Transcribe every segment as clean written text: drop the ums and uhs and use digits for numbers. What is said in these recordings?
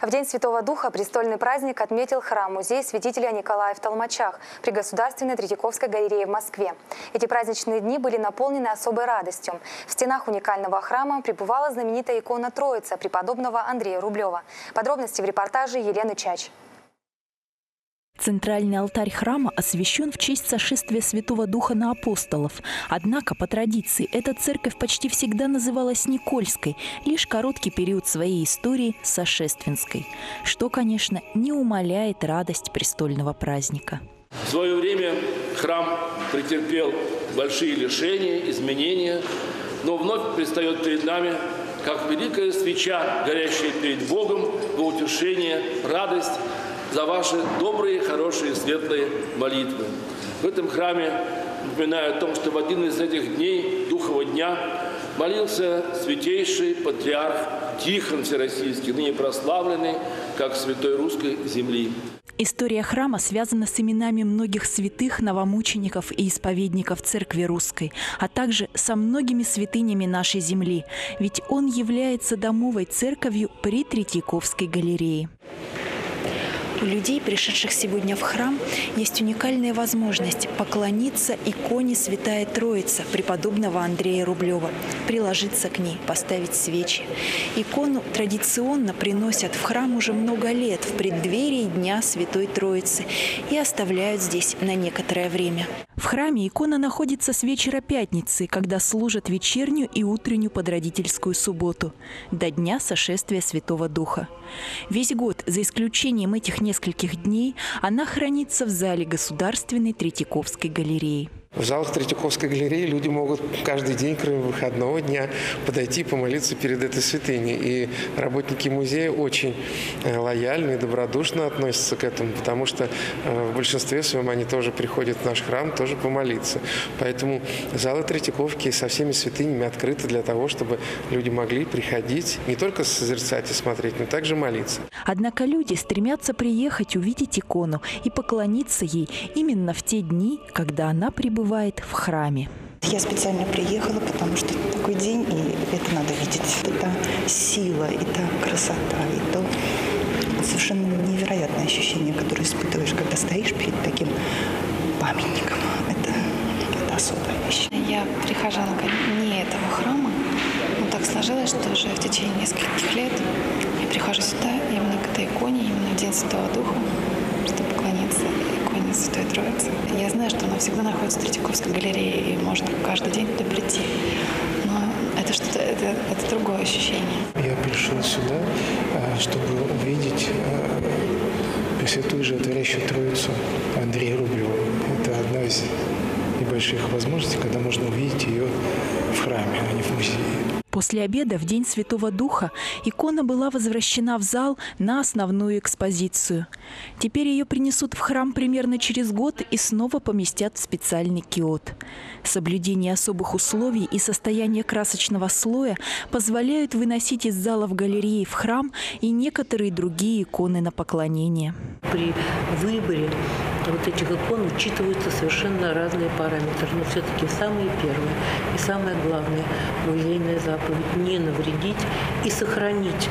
В День Святого Духа престольный праздник отметил храм-музей святителя Николая в Толмачах при Государственной Третьяковской галерее в Москве. Эти праздничные дни были наполнены особой радостью. В стенах уникального храма пребывала знаменитая икона Троица преподобного Андрея Рублева. Подробности в репортаже Елены Чач. Центральный алтарь храма освящен в честь сошествия Святого Духа на апостолов. Однако, по традиции, эта церковь почти всегда называлась Никольской, лишь короткий период своей истории – Сошественской. Что, конечно, не умаляет радость престольного праздника. В свое время храм претерпел большие лишения, изменения, но вновь предстает перед нами как великая свеча, горящая перед Богом во утешение, радость за ваши добрые, хорошие, светлые молитвы. В этом храме напоминаю о том, что в один из этих дней, Духового дня, молился святейший патриарх Тихон Всероссийский, ныне прославленный как святой русской земли. История храма связана с именами многих святых, новомучеников и исповедников Церкви Русской, а также со многими святынями нашей земли, ведь он является домовой церковью при Третьяковской галерее. У людей, пришедших сегодня в храм, есть уникальная возможность поклониться иконе Святая Троица преподобного Андрея Рублева, приложиться к ней, поставить свечи. Икону традиционно приносят в храм уже много лет в преддверии Дня Святой Троицы и оставляют здесь на некоторое время. В храме икона находится с вечера пятницы, когда служат вечернюю и утреннюю подродительскую субботу, до Дня Сошествия Святого Духа. Весь год, за исключением этих нескольких дней, она хранится в зале Государственной Третьяковской галереи. В залах Третьяковской галереи люди могут каждый день, кроме выходного дня, подойти и помолиться перед этой святыней. И работники музея очень лояльно и добродушно относятся к этому, потому что в большинстве своем они тоже приходят в наш храм, тоже помолиться. Поэтому залы Третьяковки со всеми святынями открыты для того, чтобы люди могли приходить, не только созерцать и смотреть, но также молиться. Однако люди стремятся приехать, увидеть икону и поклониться ей именно в те дни, когда она прибывает в храме. Я специально приехала, потому что такой день, и это надо видеть. Это сила, это красота, и то совершенно невероятное ощущение, которое испытываешь, когда стоишь перед таким памятником. Это особая вещь. Я прихожанка не этого храма, но так сложилось, что уже в течение нескольких лет я прихожу сюда именно к этой иконе, именно в День Святого Духа, чтобы поклониться иконе Святой Троицы. Я знаю, что она всегда находится в Третьяковской галерее, и можно каждый день туда прийти. Но это что-то, это другое ощущение. Я пришел сюда, чтобы увидеть Пресвятую Животворящую Троицу Андрея Рублева. Это одна из небольших возможностей, когда можно увидеть ее в храме, а не в музее. После обеда в День Святого Духа икона была возвращена в зал на основную экспозицию. Теперь ее принесут в храм примерно через год и снова поместят в специальный киот. Соблюдение особых условий и состояние красочного слоя позволяют выносить из зала в галереи в храм и некоторые другие иконы на поклонение. При выборе вот этих икон учитываются совершенно разные параметры, но все-таки самые первые и самое главное музейная заповедь – не навредить и сохранить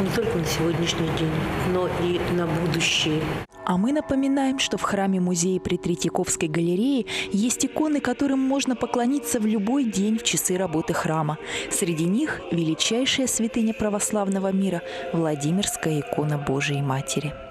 не только на сегодняшний день, но и на будущее. А мы напоминаем, что в храме музея при Третьяковской галерее есть иконы, которым можно поклониться в любой день в часы работы храма. Среди них величайшая святыня православного мира – Владимирская икона Божией Матери.